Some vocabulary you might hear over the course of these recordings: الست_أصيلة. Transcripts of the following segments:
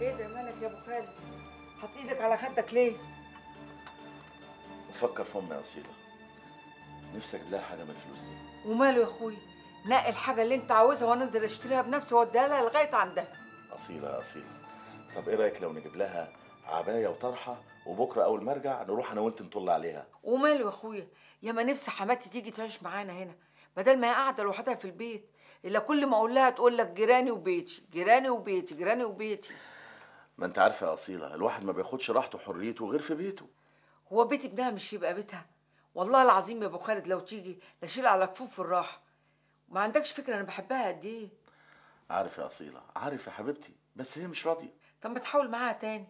ايه ده مالك يا ابو خالد؟ حاطط ايدك على خدك ليه؟ بفكر في امي يا اصيله. نفسي اجيب لها حاجه من الفلوس دي. وماله يا اخويا؟ نقي الحاجه اللي انت عاوزها وانا انزل اشتريها بنفسي واديها لها لغايه عندها. اصيله يا اصيله، طب ايه رايك لو نجيب لها عبايه وطرحه وبكره اول ما ارجع نروح انا وانت نطل عليها؟ وماله يا اخويا؟ يا ما نفسي حماتي تيجي تعيش معانا هنا بدل ما هي قاعده لوحدها في البيت، الا كل ما اقول لها تقول لك جيراني وبيتي جيراني وبيتي جيراني وبيتي. ما انت عارفه يا اصيله الواحد ما بياخدش راحته وحريته غير في بيته. هو بيت ابنها مش يبقى بيتها؟ والله العظيم يا ابو خالد لو تيجي لاشيل على كفوف الراحه. ما عندكش فكره انا بحبها قد ايه. عارف يا اصيله، عارف يا حبيبتي، بس هي مش راضيه. طب ما تحاول معاها تاني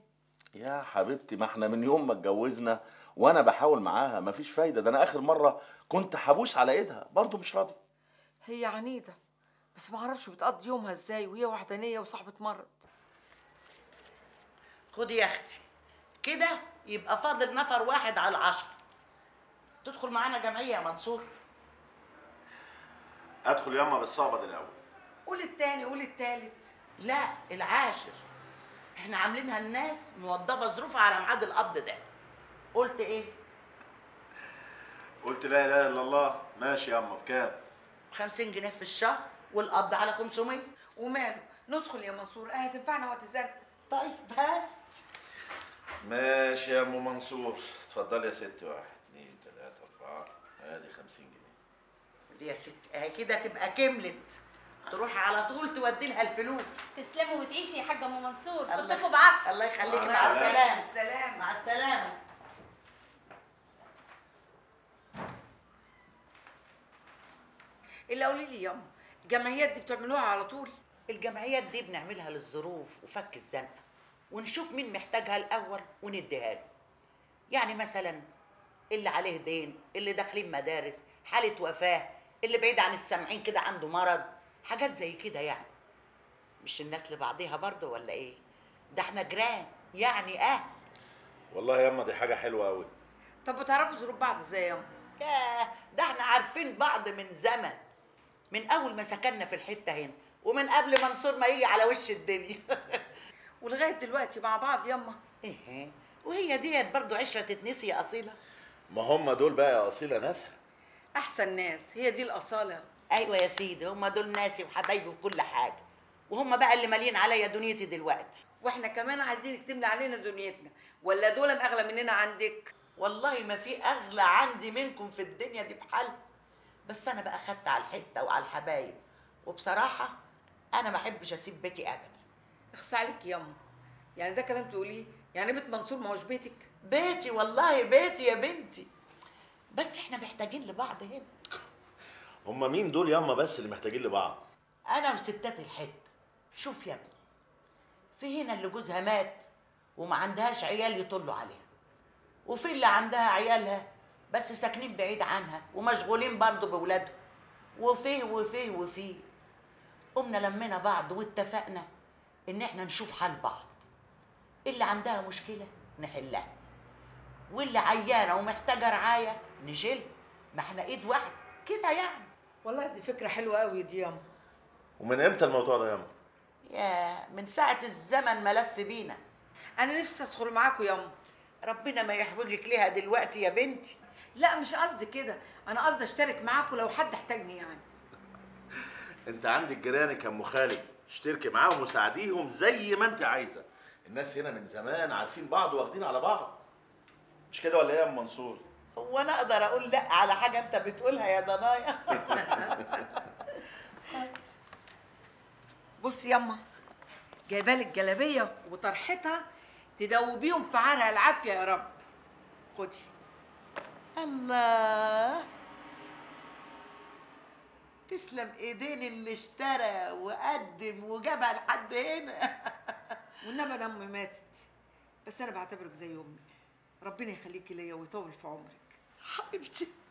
يا حبيبتي. ما احنا من يوم ما اتجوزنا وانا بحاول معاها مفيش فايده. ده انا اخر مره كنت حبوس على ايدها برضه مش راضيه. هي عنيده بس ما اعرفش بتقضي يومها ازاي وهي وحدانيه وصاحبه مرض. خدي يا اختي كده يبقى فاضل نفر واحد على 10. تدخل معانا جمعيه يا منصور. ادخل ياما بالصعبه دي الاول. قول التاني قول التالت. لا العاشر. احنا عاملينها للناس موضبه ظروفها على ميعاد القبض ده. قلت ايه؟ قلت لا اله الا الله. ماشي ياما بكام؟ ب50 جنيه في الشهر والقبض على 500. وماله؟ ندخل يا منصور هتنفعنا وهتزنق. طيب هات. ماشي يا ام منصور. اتفضلي يا ست. 1 2 3 4 ادي 50 جنيه. دي يا ست اهي كده تبقى كملت. تروحي على طول تودي لها الفلوس. تسلموا وتعيشي يا حاجه ام منصور. خدتكم بعافيه. الله يخليكي. مع السلامه. السلام. مع السلامه. اللي قولي لي ياما الجمعيات دي بتعملوها على طول؟ الجمعيات دي بنعملها للظروف وفك الزنقه ونشوف مين محتاجها الاول ونديها له. يعني مثلا اللي عليه دين، اللي داخلين مدارس، حاله وفاه، اللي بعيد عن السامعين كده عنده مرض، حاجات زي كده يعني. مش الناس لبعضيها برضه ولا ايه؟ ده احنا جيران يعني اهل. والله ياما دي حاجه حلوه قوي. طب بتعرفوا ظروف بعض ازاي ياما؟ ياه ده احنا عارفين بعض من زمن، من اول ما سكننا في الحته هنا ومن قبل منصور ما يجي على وش الدنيا. ولغايه دلوقتي مع بعض ياما. ايه وهي ديت برضه عشره تتنسي يا اصيله. ما هم دول بقى يا اصيله ناسها. احسن ناس هي دي الاصاله. ايوه يا سيدي هم دول ناسي وحبايبي وكل حاجه، وهم بقى اللي مالين عليا دنيتي دلوقتي. واحنا كمان عايزينك تملي علينا دنيتنا. ولا دول اغلى مننا عندك؟ والله ما في اغلى عندي منكم في الدنيا دي بحال. بس انا بقى خدت على الحته وعلى الحبايب، وبصراحه انا ما احبش اسيب بيتي ابدا. اخص عليك ياما. يعني ده كلام تقوليه؟ يعني بيت منصور ما هوش بيتك؟ بيتي والله بيتي يا بنتي، بس احنا محتاجين لبعض هنا. هما مين دول ياما بس اللي محتاجين لبعض؟ انا وستات الحته. شوف يا ابني، في هنا اللي جوزها مات وما عندهاش عيال يطلوا عليها، وفي اللي عندها عيالها بس ساكنين بعيد عنها ومشغولين برضه باولادهم، وفيه وفيه وفيه. قمنا لمينا بعض واتفقنا ان احنا نشوف حال بعض. اللي عندها مشكله نحلها، واللي عيانه ومحتاجه رعايه نشيلها. ما احنا ايد واحده كده يعني. والله دي فكره حلوه قوي دي ياما. ومن امتى الموضوع ده ياما؟ يا من ساعه الزمن ملف بينا. انا نفسي ادخل معاكم ياما. ربنا ما يحوجك ليها دلوقتي يا بنتي. لا مش قصدي كده، انا قصدي اشترك معاكم لو حد احتاجني يعني. انت عندك جيرانك يا ام خالد، اشتركي معاهم وساعديهم زي ما انت عايزه. الناس هنا من زمان عارفين بعض واخدين على بعض، مش كده ولا ايه يا ام منصور؟ هو انا اقدر اقول لا على حاجه انت بتقولها يا ضنايا؟ بصي ياما جايبالك جلابيه وطرحتها تدوبيهم في عارها العافيه يا رب. خدي. الله تسلم ايدين اللي اشترى وقدم وجابها لحد هنا. والنبي انا امي ماتت بس انا بعتبرك زي امي. ربنا يخليكي ليا ويطول في عمرك حبيبتي.